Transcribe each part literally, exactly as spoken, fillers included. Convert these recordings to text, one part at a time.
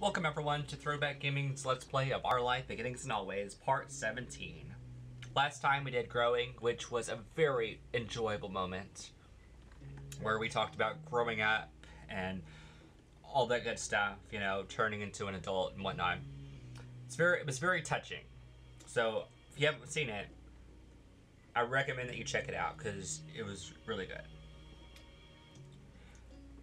Welcome everyone to Throwback Gaming's Let's Play of Our Life, Beginnings and Always, part seventeen. Last time we did growing, which was a very enjoyable moment, where we talked about growing up and all that good stuff, you know, turning into an adult and whatnot. It's very, it was very touching. So if you haven't seen it, I recommend that you check it out because it was really good.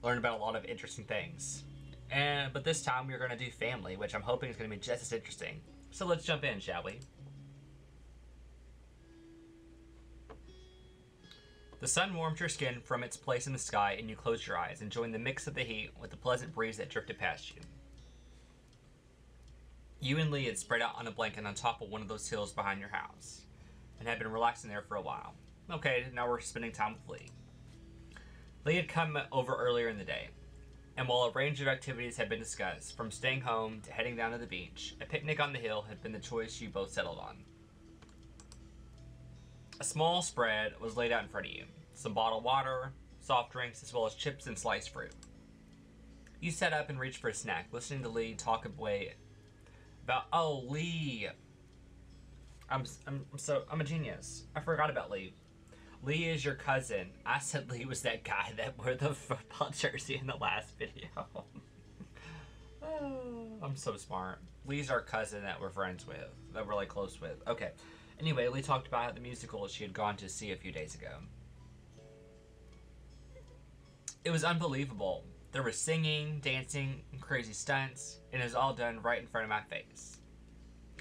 Learned about a lot of interesting things. And, but this time we're going to do family, which I'm hoping is going to be just as interesting. So let's jump in, shall we? The sun warmed your skin from its place in the sky, and you closed your eyes, enjoying the mix of the heat with the pleasant breeze that drifted past you. You and Lee had spread out on a blanket on top of one of those hills behind your house, and had been relaxing there for a while. Okay, now we're spending time with Lee. Lee had come over earlier in the day, and while a range of activities had been discussed, from staying home to heading down to the beach, a picnic on the hill had been the choice you both settled on. A small spread was laid out in front of you, some bottled water, soft drinks, as well as chips and sliced fruit. You sat up and reached for a snack, listening to Lee talk away about, oh, Lee. I'm, I'm, so, I'm a genius. I forgot about Lee. Lee is your cousin. I said Lee was that guy that wore the football jersey in the last video. Oh, I'm so smart. Lee's our cousin that we're friends with, that we're like close with. Okay. Anyway, Lee talked about the musical she had gone to see a few days ago. It was unbelievable. There was singing, dancing, and crazy stunts, and it was all done right in front of my face.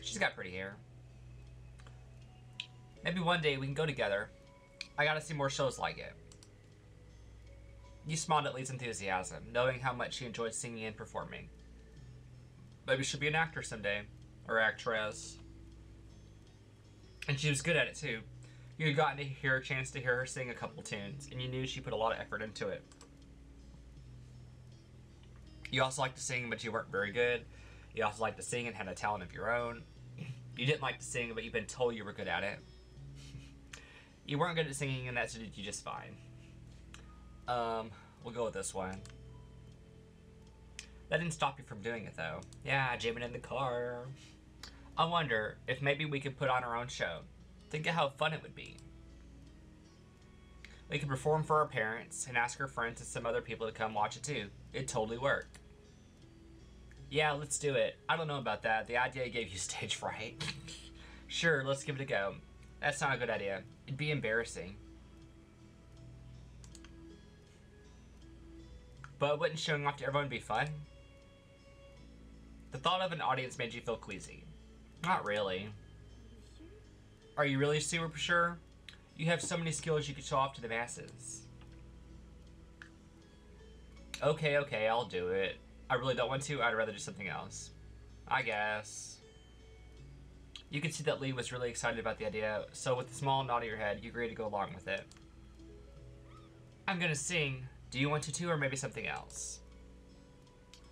She's got pretty hair. Maybe one day we can go together. I gotta see more shows like it. You smiled at Lee's enthusiasm, knowing how much she enjoyed singing and performing. Maybe she'll be an actor someday, or actress. And she was good at it too. You had gotten to hear a chance to hear her sing a couple tunes, and you knew she put a lot of effort into it. You also liked to sing, but you weren't very good. You also liked to sing and had a talent of your own. You didn't like to sing, but you've been told you were good at it. You weren't good at singing, and that suited you just fine. Um, we'll go with this one. That didn't stop you from doing it, though. Yeah, jamming in the car. I wonder if maybe we could put on our own show. Think of how fun it would be. We could perform for our parents and ask our friends and some other people to come watch it, too. It'd totally work. Yeah, let's do it. I don't know about that. The idea gave you stage fright. Sure, let's give it a go. That's not a good idea. It'd be embarrassing. But wouldn't showing off to everyone be fun? The thought of an audience made you feel queasy. Not really. Are you really super sure? You have so many skills you could show off to the masses. Okay, okay, I'll do it. I really don't want to. I'd rather do something else, I guess. You could see that Lee was really excited about the idea, so with a small nod of your head, you agreed to go along with it. I'm gonna sing. Do you want to too, or maybe something else?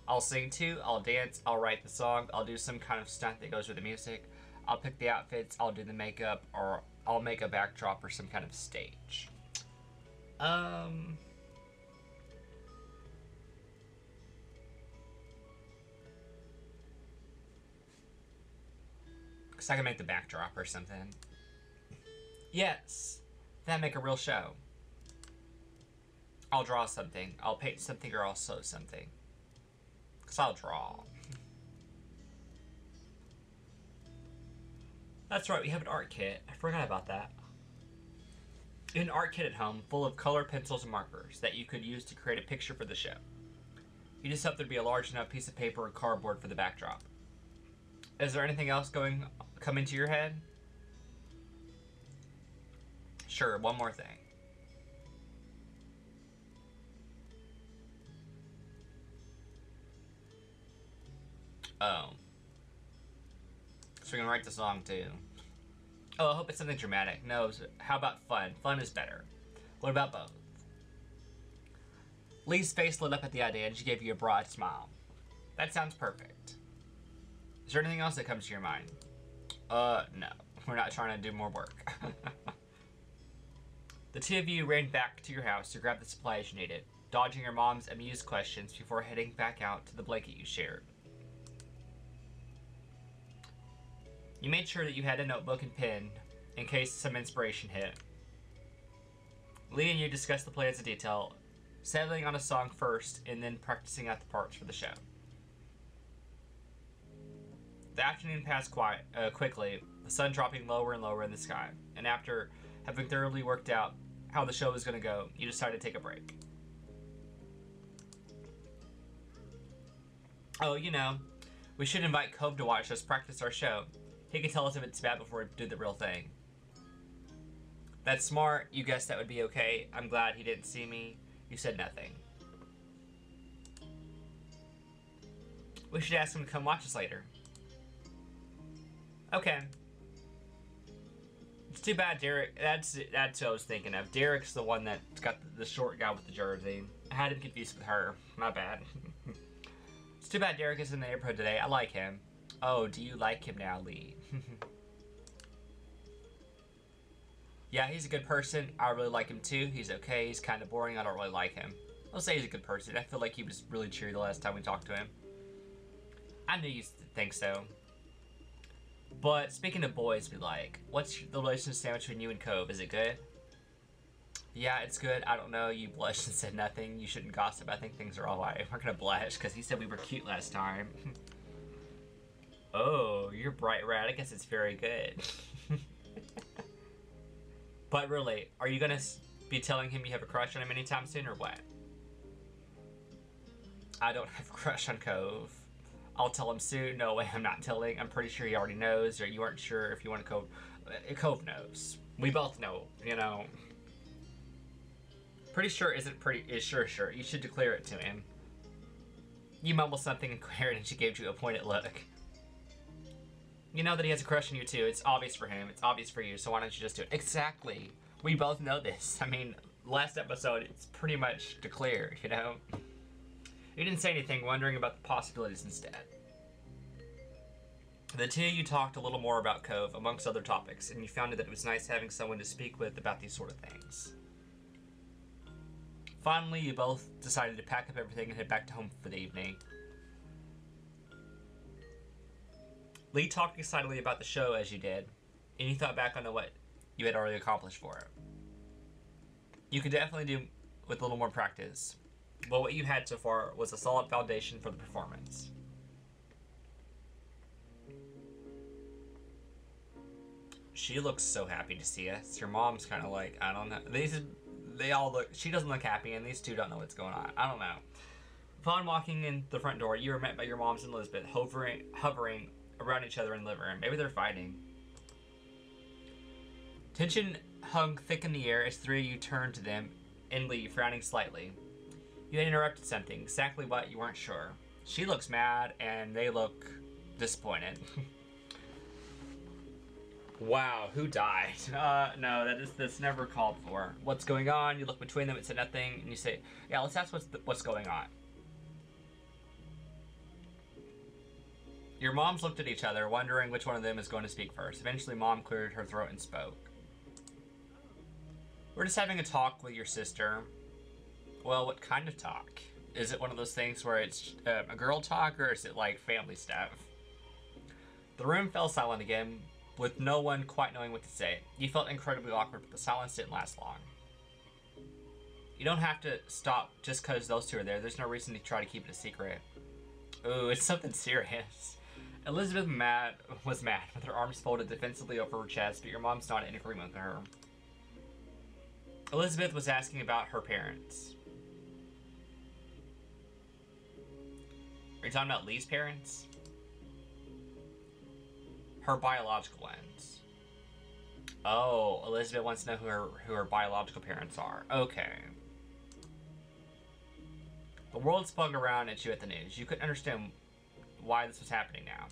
I'll sing too, I'll dance, I'll write the song, I'll do some kind of stunt that goes with the music, I'll pick the outfits, I'll do the makeup, or I'll make a backdrop or some kind of stage. Um... Because I can make the backdrop or something. Yes! That'd make a real show. I'll draw something. I'll paint something, or I'll sew something. Because I'll draw. That's right, we have an art kit. I forgot about that. An art kit at home full of color pencils and markers that you could use to create a picture for the show. You just hope there'd be a large enough piece of paper or cardboard for the backdrop. Is there anything else going come into your head? Sure, one more thing. Oh. So we're gonna write the song too. Oh, I hope it's something dramatic. No, how about fun? Fun is better. What about both? Lee's face lit up at the idea, and she gave you a broad smile. That sounds perfect. Is there anything else that comes to your mind? Uh, no. We're not trying to do more work. The two of you ran back to your house to grab the supplies you needed, dodging your mom's amused questions before heading back out to the blanket you shared. You made sure that you had a notebook and pen in case some inspiration hit. Lee and you discussed the plans in detail, settling on a song first and then practicing out the parts for the show. The afternoon passed quite, uh, quickly, the sun dropping lower and lower in the sky, and after having thoroughly worked out how the show was going to go, you decided to take a break. Oh, you know, we should invite Cove to watch us practice our show. He can tell us if it's bad before we do the real thing. That's smart. You guessed that would be okay. I'm glad he didn't see me. You said nothing. We should ask him to come watch us later. Okay. It's too bad Derek, that's that's what I was thinking of. Derek's the one that's got the, the short guy with the jersey. I had him confused with her. My bad. It's too bad Derek is in the neighborhood today. I like him. Oh, do you like him now, Lee? Yeah, he's a good person. I really like him too. He's okay. He's kind of boring. I don't really like him. I'll say he's a good person. I feel like he was really cheery the last time we talked to him. I knew you'd think so. But speaking of boys we like, what's the relationship sandwich between you and Cove? Is it good? Yeah, it's good. I don't know. You blushed and said nothing. You shouldn't gossip. I think things are all right. We're going to blush because he said we were cute last time. Oh, you're bright red. I guess it's very good. But really, are you going to be telling him you have a crush on him anytime soon or what? I don't have a crush on Cove. I'll tell him soon. No way, I'm not telling. I'm pretty sure he already knows, or you aren't sure if you want to Cove. Cove knows. We both know, you know. Pretty sure isn't pretty, is sure sure. You should declare it to him. You mumbled something and Claire, and she gave you a pointed look. You know that he has a crush on you too. It's obvious for him. It's obvious for you, so why don't you just do it? Exactly. We both know this. I mean, last episode, it's pretty much declared, you know. You didn't say anything, wondering about the possibilities instead. The two of you talked a little more about Cove, amongst other topics, and you found that it was nice having someone to speak with about these sort of things. Finally, you both decided to pack up everything and head back to home for the evening. Lee talked excitedly about the show as you did, and you thought back on what you had already accomplished for it. You could definitely do with a little more practice, but what you had so far was a solid foundation for the performance. She looks so happy to see us. Your mom's kind of like, I don't know. These, they all look, she doesn't look happy and these two don't know what's going on. I don't know. Upon walking in the front door, you were met by your moms and Elizabeth hovering, hovering around each other in the living room. Maybe they're fighting. Tension hung thick in the air as three of you turned to them and Lee, frowning slightly. You interrupted something, exactly what you weren't sure. She looks mad and they look disappointed. Wow, who died? Uh, no, that is, that's never called for. What's going on? You look between them, it said nothing, and you say, yeah, let's ask what's, the, what's going on. Your moms looked at each other, wondering which one of them is going to speak first. Eventually, Mom cleared her throat and spoke. We're just having a talk with your sister. Well, what kind of talk? Is it one of those things where it's uh, a girl talk, or is it like family stuff? The room fell silent again, with no one quite knowing what to say. You felt incredibly awkward, but the silence didn't last long. You don't have to stop just because those two are there. There's no reason to try to keep it a secret. Ooh, it's something serious. Elizabeth mad, was mad, with her arms folded defensively over her chest, but your mom's not in agreement with her. Elizabeth was asking about her parents. Are you talking about Lee's parents? Her biological ones. Oh, Elizabeth wants to know who her, who her biological parents are. Okay. The world spun around at you at the news. You couldn't understand why this was happening now.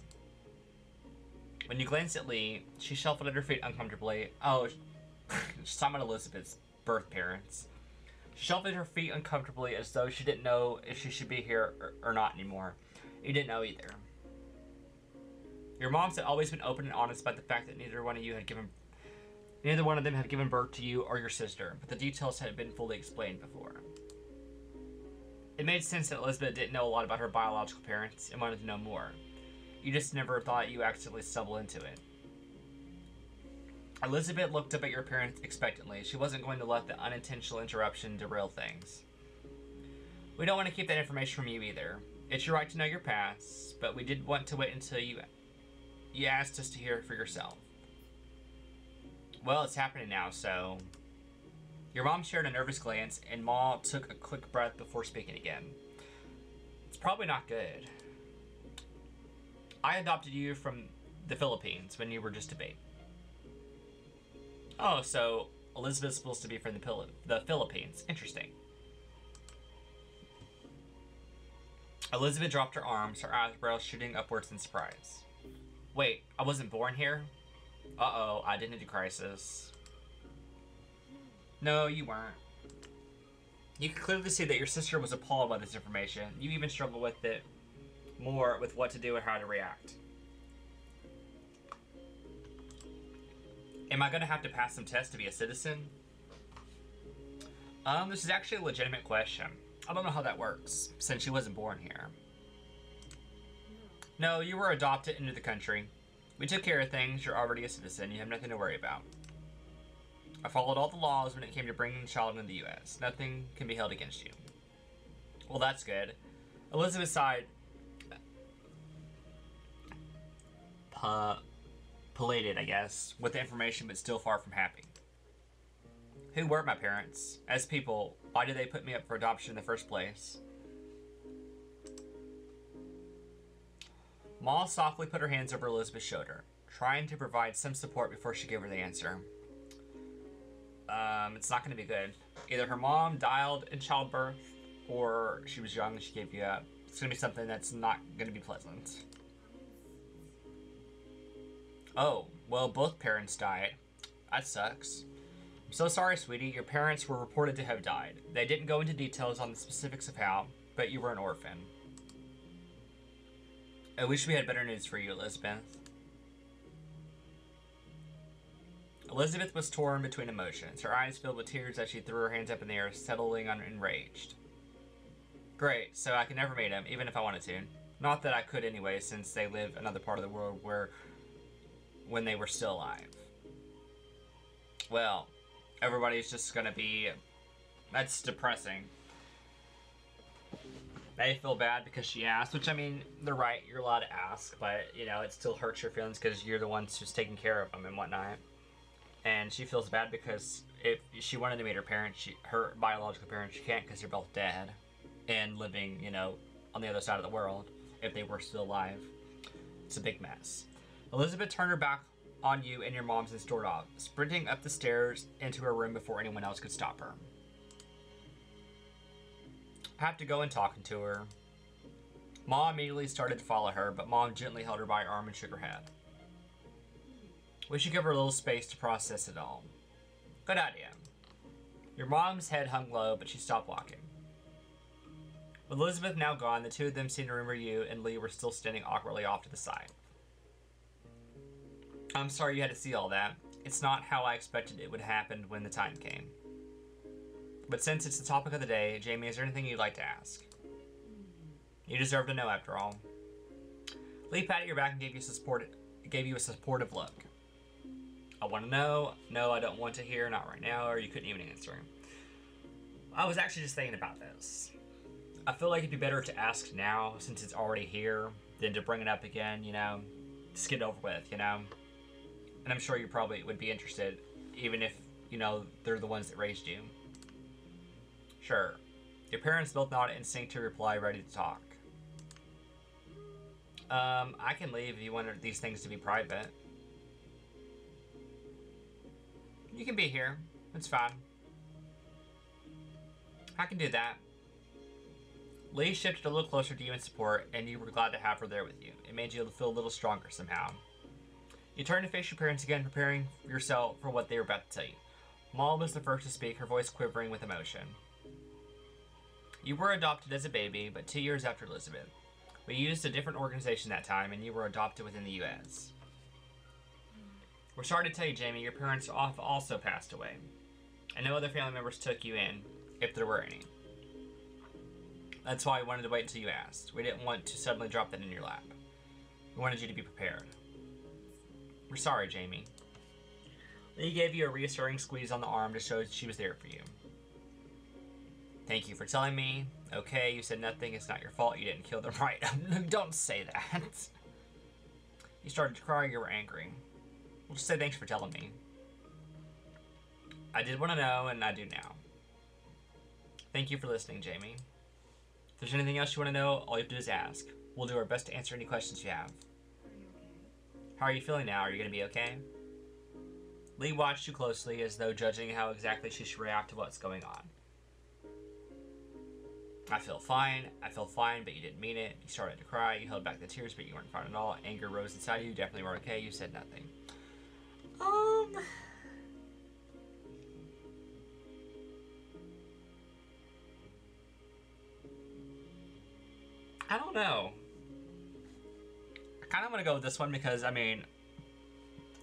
When you glanced at Lee, she shuffled at her feet uncomfortably. Oh, she's talking about Elizabeth's birth parents. She shuffled her feet uncomfortably as though she didn't know if she should be here or, or not anymore. You didn't know either. Your moms had always been open and honest about the fact that neither one of you had given, neither one of them had given birth to you or your sister, but the details had been fully explained before. It made sense that Elizabeth didn't know a lot about her biological parents and wanted to know more. You just never thought you accidentally stumbled into it. Elizabeth looked up at your parents expectantly. She wasn't going to let the unintentional interruption derail things. We don't want to keep that information from you either. It's your right to know your past, but we did want to wait until you, you asked us to hear it for yourself. Well, it's happening now, so... Your mom shared a nervous glance, and Ma took a quick breath before speaking again. It's probably not good. I adopted you from the Philippines when you were just a baby. Oh, so Elizabeth's supposed to be from the, the Philippines. Interesting. Elizabeth dropped her arms, her eyebrows shooting upwards in surprise. Wait, I wasn't born here? Uh-oh, identity crisis. No, you weren't. You can clearly see that your sister was appalled by this information. You even struggled with it more with what to do and how to react. Am I gonna have to pass some tests to be a citizen? Um, this is actually a legitimate question. I don't know how that works, since she wasn't born here. No, you were adopted into the country. We took care of things, you're already a citizen, you have nothing to worry about. I followed all the laws when it came to bringing the child into the U S. Nothing can be held against you. Well, that's good. Elizabeth sighed. Pa- Pelated, I guess, with the information, but still far from happy. Who were my parents? As people, why did they put me up for adoption in the first place? Ma softly put her hands over Elizabeth's shoulder, trying to provide some support before she gave her the answer. Um, it's not going to be good. Either her mom died in childbirth, or she was young and she gave you up. It's going to be something that's not going to be pleasant. Oh, well, both parents died. That sucks. I'm so sorry, sweetie. Your parents were reported to have died. They didn't go into details on the specifics of how, but you were an orphan. I wish we had better news for you, Elizabeth. Elizabeth was torn between emotions, her eyes filled with tears as she threw her hands up in the air, settling on enraged. Great, so I could never meet him, even if I wanted to. Not that I could anyway, since they lived another part of the world where... when they were still alive. Well, everybody's just gonna be... That's depressing. They feel bad because she asked, which, I mean, they're right, you're allowed to ask, but, you know, it still hurts your feelings because you're the ones who's taking care of them and whatnot. And she feels bad because if she wanted to meet her parents, she, her biological parents, she can't because they're both dead and living, you know, on the other side of the world if they were still alive. It's a big mess. Elizabeth turned her back on you and your mom's and stormed off, sprinting up the stairs into her room before anyone else could stop her. I have to go and talk to her. Ma immediately started to follow her, but Mom gently held her by her arm and shook her head. We should give her a little space to process it all. Good idea. Your mom's head hung low, but she stopped walking. With Elizabeth now gone, the two of them seemed to remember you and Lee were still standing awkwardly off to the side. I'm sorry you had to see all that. It's not how I expected it would happen when the time came. But since it's the topic of the day, Jamie, is there anything you'd like to ask? You deserve to know, after all. Lee patted your back and gave you support, gave you a supportive look. I want to know. No, I don't want to hear. Not right now. Or you couldn't even answer. I was actually just thinking about this. I feel like it'd be better to ask now, since it's already here, than to bring it up again, you know? Just get it over with, you know? And I'm sure you probably would be interested, even if, you know, they're the ones that raised you. Sure. Your parents both nodded and synced to reply, ready to talk. Um, I can leave if you want these things to be private. You can be here. It's fine. I can do that. Lee shifted a little closer to you in support, and you were glad to have her there with you. It made you feel a little stronger somehow. You turned to face your parents again, preparing yourself for what they were about to tell you. Ma was the first to speak, her voice quivering with emotion. You were adopted as a baby, but two years after Elizabeth. We used a different organization that time, and you were adopted within the U S. We're sorry to tell you, Jamie, your parents also passed away. And no other family members took you in, if there were any. That's why we wanted to wait until you asked. We didn't want to suddenly drop that in your lap. We wanted you to be prepared. We're sorry, Jamie. Lee gave you a reassuring squeeze on the arm to show she was there for you. Thank you for telling me. Okay, you said nothing. It's not your fault. You didn't kill them, right? Don't say that. You started to cry. You were angry. Well, just say thanks for telling me. I did want to know, and I do now. Thank you for listening, Jamie. If there's anything else you want to know, all you have to do is ask. We'll do our best to answer any questions you have. Are you okay? How are you feeling now? Are you going to be okay? Lee watched you closely, as though judging how exactly she should react to what's going on. I feel fine. I feel fine, but you didn't mean it. You started to cry. You held back the tears, but you weren't fine at all. Anger rose inside you. You definitely weren't okay. You said nothing. Um... I don't know. I kind of want to go with this one because, I mean,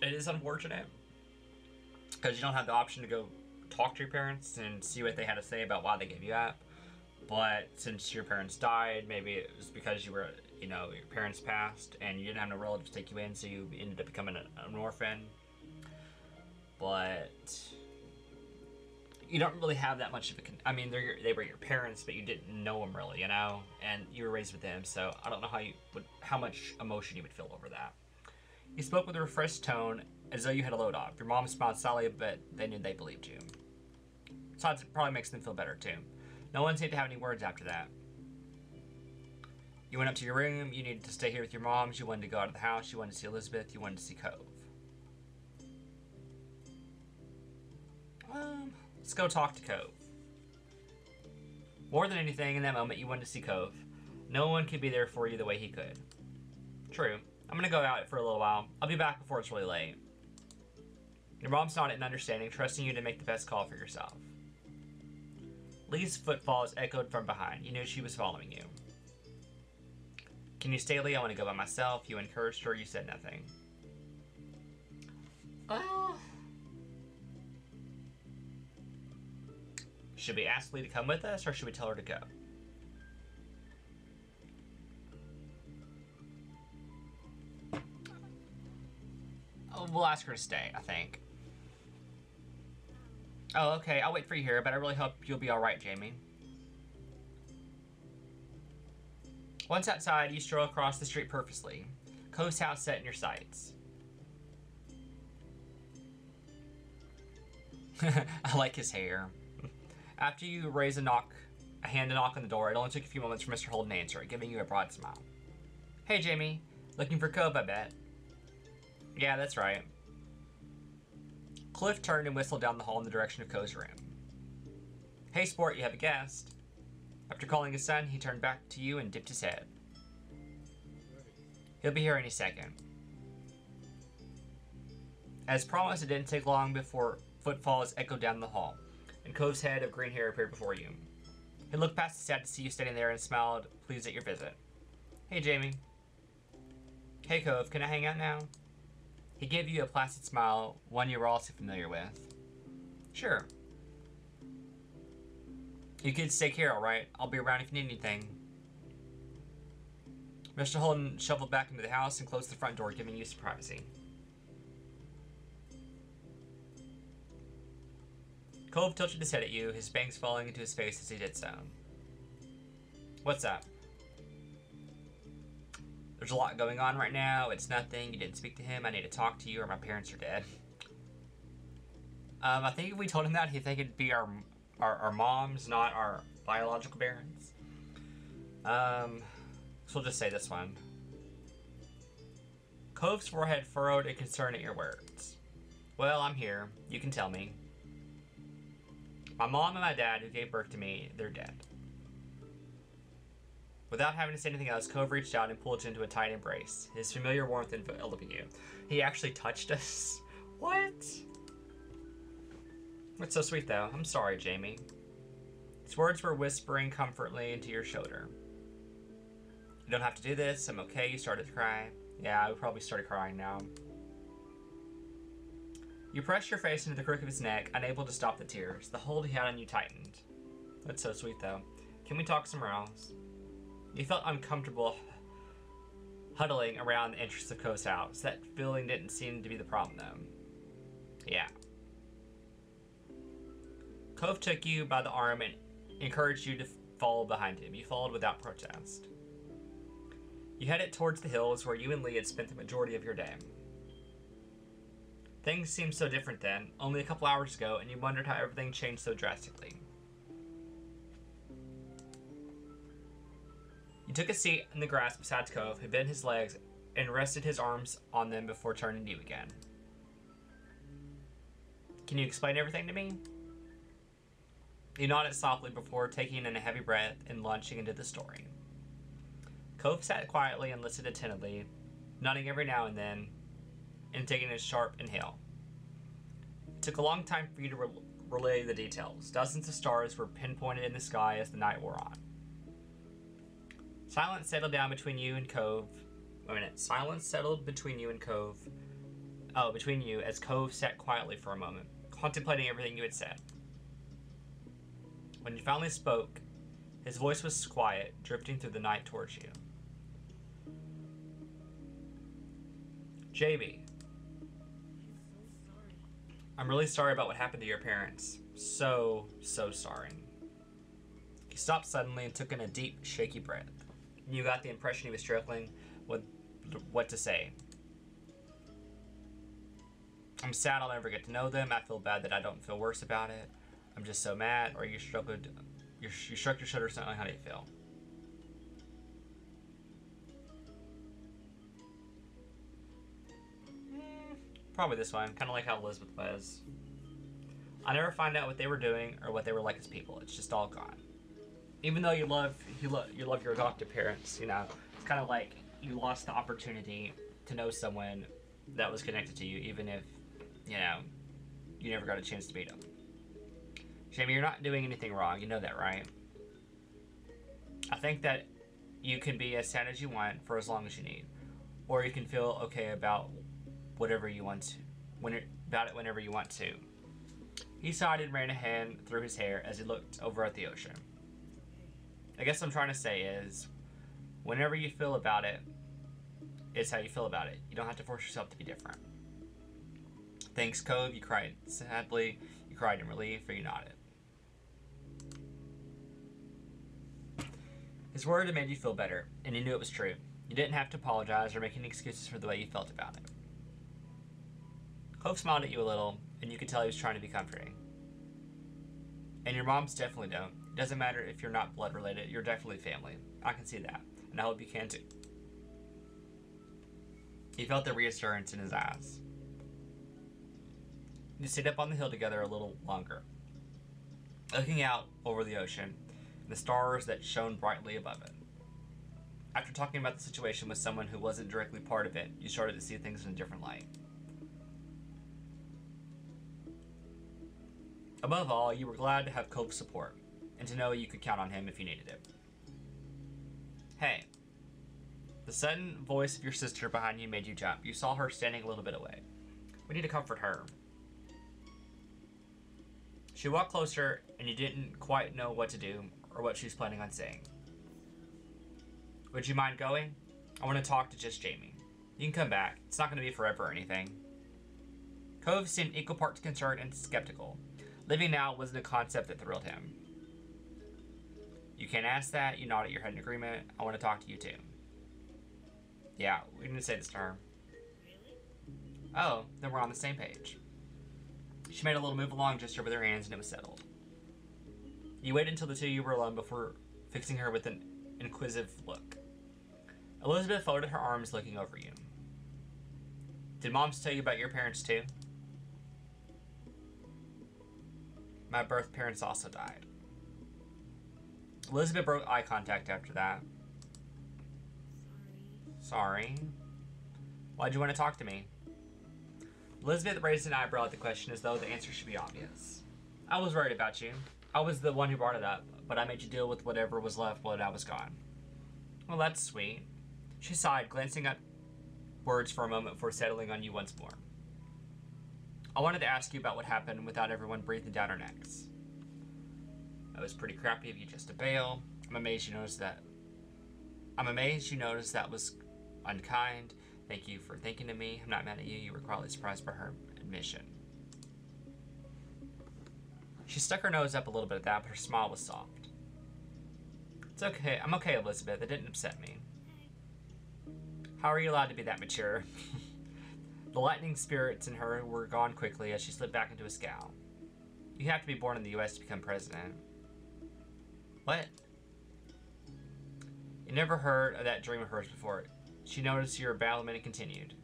it is unfortunate. Because you don't have the option to go talk to your parents and see what they had to say about why they gave you up. But since your parents died, maybe it was because you were, you know, your parents passed and you didn't have no relatives to take you in, so you ended up becoming an, an orphan. But you don't really have that much of a con- I mean, they're your, they were your parents, but you didn't know them really, you know, and you were raised with them. So I don't know how you would, how much emotion you would feel over that. You spoke with a refreshed tone, as though you had a load off. Your mom smiled slyly, but they knew they believed you. So it probably makes them feel better too. No one seemed to have any words after that. You went up to your room. You needed to stay here with your mom. You wanted to go out of the house. You wanted to see Elizabeth. You wanted to see Cove. Um, let's go talk to Cove. More than anything, in that moment, you wanted to see Cove. No one could be there for you the way he could. True. I'm going to go out for a little while. I'll be back before it's really late. Your mom's nodded in understanding, trusting you to make the best call for yourself. Lee's footfalls echoed from behind. You knew she was following you. Can you stay, Lee? I want to go by myself. You encouraged her. You said nothing. Well... Should we ask Lee to come with us, or should we tell her to go? We'll ask her to stay, I think. Oh, okay. I'll wait for you here, but I really hope you'll be all right, Jamie. Once outside, you stroll across the street purposely. Cove's house set in your sights. I like his hair. After you raise a knock, a hand to knock on the door, it only took a few moments for Mister Holden to answer, giving you a broad smile. Hey, Jamie. Looking for Cove, I bet. Yeah, that's right. Cliff turned and whistled down the hall in the direction of Co's room. Hey, sport, you have a guest. After calling his son, he turned back to you and dipped his head. He'll be here any second. As promised, it didn't take long before footfalls echoed down the hall, and Cove's head of green hair appeared before you. He looked past his head to see you standing there and smiled, pleased at your visit. Hey, Jamie. Hey, Cove, can I hang out now? He gave you a placid smile, one you were all so familiar with. Sure. You kids take care, all right? I'll be around if you need anything. Mister Holden shuffled back into the house and closed the front door, giving you some privacy. Cove tilted his head at you, his bangs falling into his face as he did so. What's up? There's a lot going on right now. It's nothing. You didn't speak to him. I need to talk to you or my parents are dead. Um, I think if we told him that, he'd think it'd be our, our, our moms, not our biological parents. Um, so we'll just say this one. Cove's forehead furrowed in concern at your words. Well, I'm here. You can tell me. My mom and my dad, who gave birth to me, they're dead. Without having to say anything else, Cove reached out and pulled you into a tight embrace, his familiar warmth enveloping you. He actually touched us. What? That's so sweet, though. I'm sorry, Jamie. His words were whispering comfortingly into your shoulder. You don't have to do this. I'm okay. You started to cry. Yeah, I would probably start crying now. You pressed your face into the crook of his neck, unable to stop the tears. The hold he had on you tightened. That's so sweet, though. Can we talk somewhere else? You felt uncomfortable huddling around the entrance of Co's house. That feeling didn't seem to be the problem, though. Yeah. Cove took you by the arm and encouraged you to follow behind him. You followed without protest. You headed towards the hills where you and Lee had spent the majority of your day. Things seemed so different then, only a couple hours ago, and you wondered how everything changed so drastically. You took a seat in the grass beside Cove, who bent his legs and rested his arms on them before turning to you again. Can you explain everything to me? You nodded softly before taking in a heavy breath and launching into the story. Cove sat quietly and listened attentively, nodding every now and then, and taking a sharp inhale. It took a long time for you to re relay the details. Dozens of stars were pinpointed in the sky as the night wore on. Silence settled down between you and Cove. Wait a minute. Silence settled between you and Cove. Oh, between you, as Cove sat quietly for a moment, contemplating everything you had said. When you finally spoke, his voice was quiet, drifting through the night towards you. Jamie, I'm really sorry about what happened to your parents. So, so sorry. He stopped suddenly and took in a deep, shaky breath. You got the impression he was struggling with what to say. I'm sad I'll never get to know them. I feel bad that I don't feel worse about it. I'm just so mad. Or you struggled, you shrugged your shoulders, not knowing how do you feel? Probably this one, kind of like how Elizabeth was. I never find out what they were doing or what they were like as people. It's just all gone. Even though you love you love you love your adoptive parents, you know, it's kind of like you lost the opportunity to know someone that was connected to you, even if you know you never got a chance to meet them. Jamie, you're not doing anything wrong. You know that, right? I think that you can be as sad as you want for as long as you need, or you can feel okay about. Whatever you want to, when it, about it whenever you want to. He sighed and ran a hand through his hair as he looked over at the ocean. I guess what I'm trying to say is, whenever you feel about it, it's how you feel about it. You don't have to force yourself to be different. Thanks, Cove, you cried sadly. You cried in relief, or you nodded. His word had made you feel better, and you knew it was true. You didn't have to apologize or make any excuses for the way you felt about it. Cove smiled at you a little, and you could tell he was trying to be comforting. And your moms definitely don't. It doesn't matter if you're not blood related, you're definitely family. I can see that, and I hope you can too. He felt the reassurance in his eyes. You stayed up on the hill together a little longer, looking out over the ocean and the stars that shone brightly above it. After talking about the situation with someone who wasn't directly part of it, you started to see things in a different light. Above all, you were glad to have Cope's support, and to know you could count on him if you needed it. Hey. The sudden voice of your sister behind you made you jump. You saw her standing a little bit away. We need to comfort her. She walked closer, and you didn't quite know what to do, or what she was planning on saying. Would you mind going? I want to talk to just Jamie. You can come back. It's not going to be forever or anything. Cove seemed equal parts concerned and skeptical. Living now wasn't a concept that thrilled him. You can't ask that. You nodded your head in agreement. I want to talk to you too. Yeah, we didn't say this to her. Really? Oh, then we're on the same page. She made a little move along gesture with her hands, and it was settled. You waited until the two of you were alone before fixing her with an inquisitive look. Elizabeth folded her arms, looking over you. Did moms tell you about your parents too? My birth parents also died. Elizabeth broke eye contact after that. Sorry. Sorry. Why'd you want to talk to me? Elizabeth raised an eyebrow at the question as though the answer should be obvious. I was worried about you. I was the one who brought it up, but I made you deal with whatever was left while I was gone. Well, that's sweet. She sighed, glancing upwards for a moment before settling on you once more. I wanted to ask you about what happened without everyone breathing down our necks. That was pretty crappy of you just to bail. I'm amazed you noticed that. I'm amazed you noticed that was unkind. Thank you for thinking of me. I'm not mad at you. You were quietly surprised by her admission. She stuck her nose up a little bit at that, but her smile was soft. It's okay. I'm okay, Elizabeth. It didn't upset me. How are you allowed to be that mature? The lightning spirits in her were gone quickly as she slipped back into a scowl. You have to be born in the U S to become president. What? You never heard of that dream of hers before. She noticed your babblement and continued.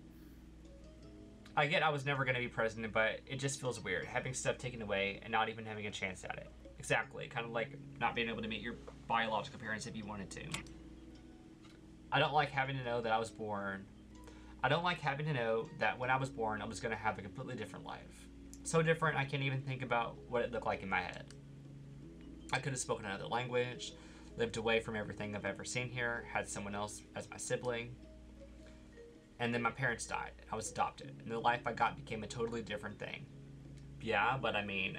I get I was never going to be president, but it just feels weird, having stuff taken away and not even having a chance at it. Exactly, kind of like not being able to meet your biological parents if you wanted to. I don't like having to know that I was born. I don't like having to know that when I was born, I was going to have a completely different life. So different, I can't even think about what it looked like in my head. I could have spoken another language, lived away from everything I've ever seen here, had someone else as my sibling. And then my parents died. I was adopted. And the life I got became a totally different thing. Yeah, but I mean,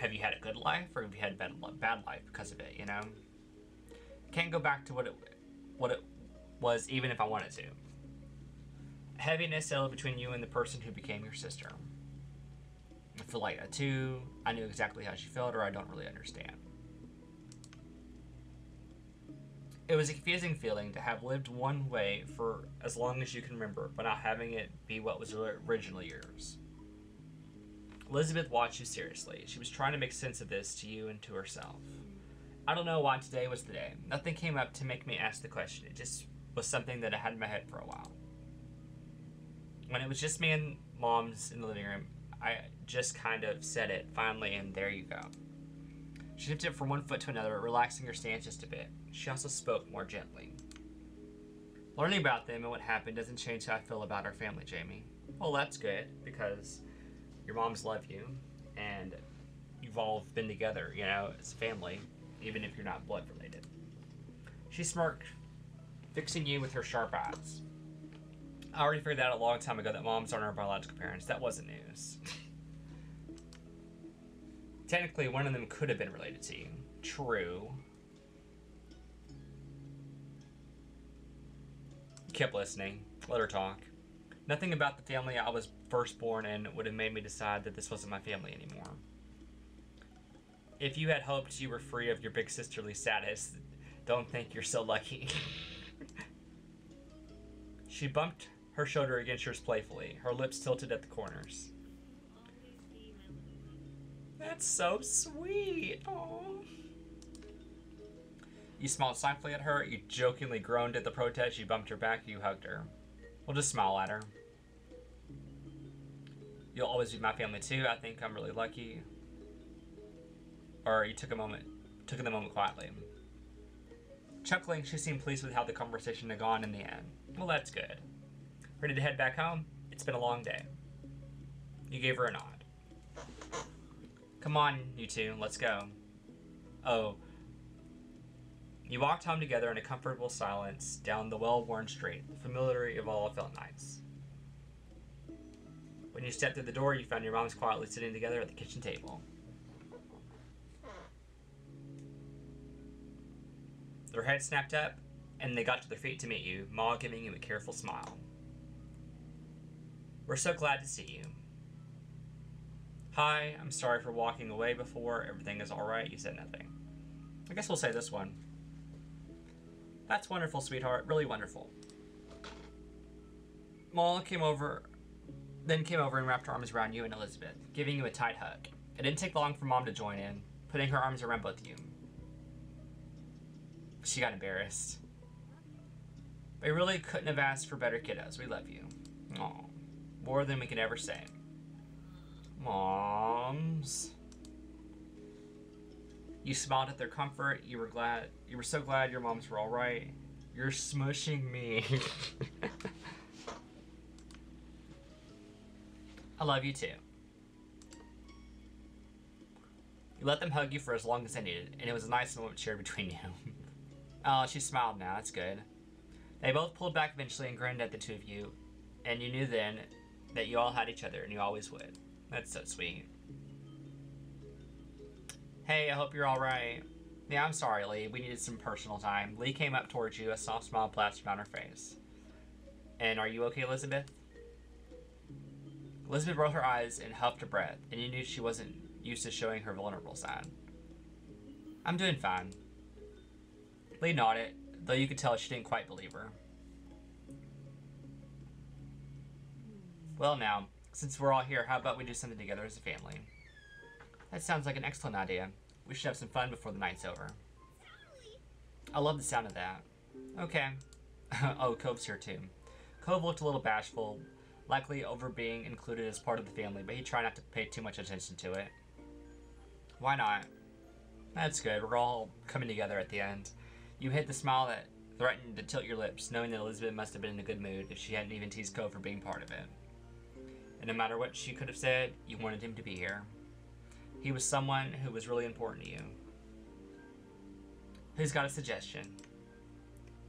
have you had a good life or have you had a bad, bad life because of it, you know? Can't go back to what it, what it was even if I wanted to. Heaviness settled between you and the person who became your sister. I feel like that too. I knew exactly how she felt, or I don't really understand. It was a confusing feeling to have lived one way for as long as you can remember, but not having it be what was originally yours. Elizabeth watched you seriously. She was trying to make sense of this to you and to herself. I don't know why today was the day. Nothing came up to make me ask the question. It just was something that I had in my head for a while. When it was just me and Mom's in the living room, I just kind of said it finally, and there you go. She shifted from one foot to another, relaxing her stance just a bit. She also spoke more gently. Learning about them and what happened doesn't change how I feel about our family, Jamie. Well, that's good, because your moms love you, and you've all been together, you know, as a family, even if you're not blood related. She smirked, fixing you with her sharp eyes. I already figured that out a long time ago that moms aren't our biological parents. That wasn't news. Technically, one of them could have been related to you. True. Kept listening. Let her talk. Nothing about the family I was first born in would have made me decide that this wasn't my family anymore. If you had hoped you were free of your big sisterly status, don't think you're so lucky. She bumped her shoulder against yours playfully, her lips tilted at the corners. That's so sweet. Aww. You smiled softly at her. You jokingly groaned at the protest. You bumped her back. You hugged her. We'll just smile at her. You'll always be my family too. I think I'm really lucky. Or you took a moment, took in the moment quietly. Chuckling, she seemed pleased with how the conversation had gone in the end. Well, that's good. Ready to head back home? It's been a long day. You gave her a nod. Come on, you two, let's go. Oh. You walked home together in a comfortable silence down the well-worn street. The familiarity of all felt nice. When you stepped through the door, you found your moms quietly sitting together at the kitchen table. Their heads snapped up, and they got to their feet to meet you, Ma giving you a careful smile. We're so glad to see you. Hi, I'm sorry for walking away before. Everything is all right. You said nothing. I guess we'll say this one. That's wonderful, sweetheart. Really wonderful. Ma came over, then came over and wrapped her arms around you and Elizabeth, giving you a tight hug. It didn't take long for Mom to join in, putting her arms around both of you. She got embarrassed. They really couldn't have asked for better, kiddos. We love you. Aww. More than we could ever say. Moms. You smiled at their comfort. You were glad. You were so glad your moms were all right. You're smushing me. I love you too. You let them hug you for as long as they needed, and it was a nice moment shared between you. Oh, she smiled now. That's good. They both pulled back eventually and grinned at the two of you, and you knew then that you all had each other, and you always would. That's so sweet. Hey, I hope you're all right. Yeah, I'm sorry, Lee. We needed some personal time. Lee came up towards you, a soft smile plastered on her face. And are you okay, Elizabeth? Elizabeth rolled her eyes and huffed her breath, and you knew she wasn't used to showing her vulnerable side. I'm doing fine. Lee nodded, though you could tell she didn't quite believe her. Well now, since we're all here, how about we do something together as a family? That sounds like an excellent idea. We should have some fun before the night's over. I love the sound of that. Okay. Oh, Cove's here too. Cove looked a little bashful, likely over being included as part of the family, but he tried not to pay too much attention to it. Why not? That's good. We're all coming together at the end. You hid the smile that threatened to tilt your lips, knowing that Elizabeth must have been in a good mood if she hadn't even teased Cove for being part of it. And no matter what she could have said, you wanted him to be here. He was someone who was really important to you. Who's got a suggestion?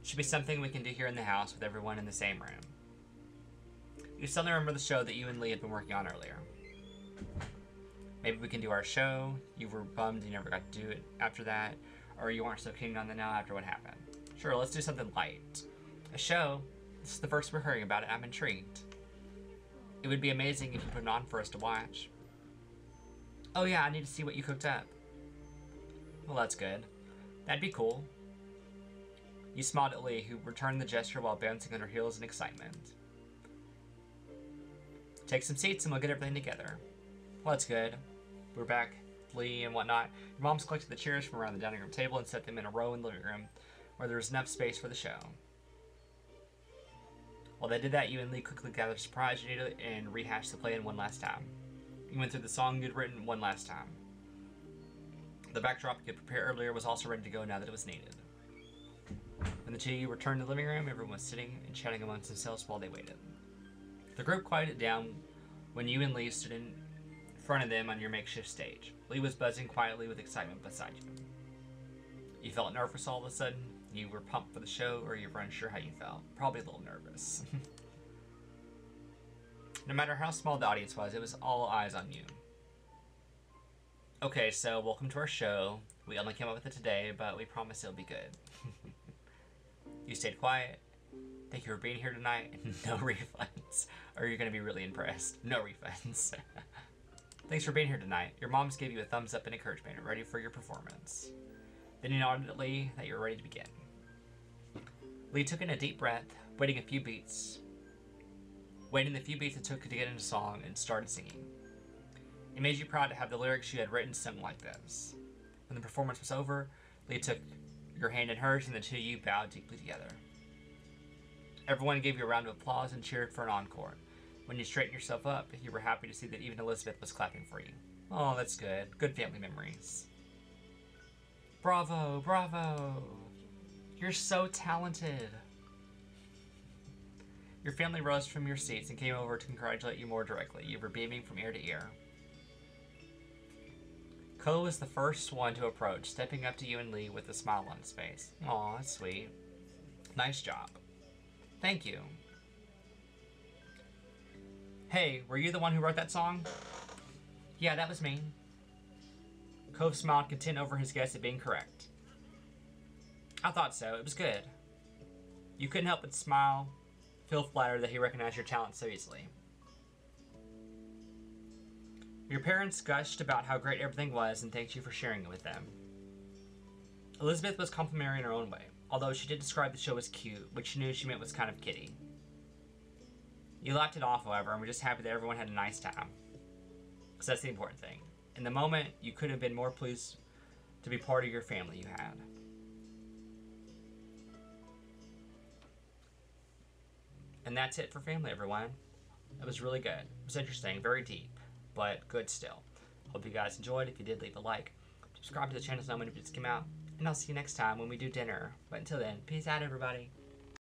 Should be something we can do here in the house with everyone in the same room. You suddenly remember the show that you and Lee had been working on earlier. Maybe we can do our show. You were bummed you never got to do it after that, or you weren't so keen on it now after what happened. Sure, let's do something light. A show? This is the first we're hearing about it. I'm intrigued. It would be amazing if you put it on for us to watch. Oh yeah, I need to see what you cooked up. Well, that's good. That'd be cool. You smiled at Lee, who returned the gesture while bouncing on her heels in excitement. Take some seats and we'll get everything together. Well, that's good. We're back, Lee and whatnot. Your mom's collected the chairs from around the dining room table and set them in a row in the living room where there was enough space for the show. While they did that, you and Lee quickly gathered surprise you needed and rehashed the play-in one last time. You went through the song you'd written one last time. The backdrop you'd prepared earlier was also ready to go now that it was needed. When the two of you returned to the living room, everyone was sitting and chatting amongst themselves while they waited. The group quieted down when you and Lee stood in front of them on your makeshift stage. Lee was buzzing quietly with excitement beside you. You felt nervous all of a sudden. You were pumped for the show, or you were unsure how you felt. Probably a little nervous. No matter how small the audience was, it was all eyes on you. Okay, so welcome to our show. We only came up with it today, but we promise it'll be good. You stayed quiet. Thank you for being here tonight. No refunds. Or you're going to be really impressed. No refunds. Thanks for being here tonight. Your moms gave you a thumbs up and encouragement, ready for your performance. Then you nodded at Lee that you were ready to begin. Lee took in a deep breath, waiting a few beats. Waiting the few beats it took to get into song and started singing. It made you proud to have the lyrics you had written sung like this. When the performance was over, Lee took your hand in hers and the two of you bowed deeply together. Everyone gave you a round of applause and cheered for an encore. When you straightened yourself up, you were happy to see that even Elizabeth was clapping for you. Oh, that's good. Good family memories. Bravo, bravo. You're so talented. Your family rose from your seats and came over to congratulate you more directly. You were beaming from ear to ear. Cole was the first one to approach, stepping up to you and Lee with a smile on his face. Aw, that's sweet. Nice job. Thank you. Hey, were you the one who wrote that song? Yeah, that was me. Cove smiled, content over his guess at being correct. I thought so. It was good. You couldn't help but smile, feel flattered that he recognized your talent so easily. Your parents gushed about how great everything was and thanked you for sharing it with them. Elizabeth was complimentary in her own way, although she did describe the show as cute, which she knew she meant was kind of kiddie. You laughed it off, however, and were just happy that everyone had a nice time. Because that's the important thing. In the moment, you couldn't have been more pleased to be part of your family you had. And that's it for family, everyone. It was really good. It was interesting, very deep, but good still. Hope you guys enjoyed. If you did, leave a like. Subscribe to the channel so no one just came out. And I'll see you next time when we do dinner. But until then, peace out, everybody.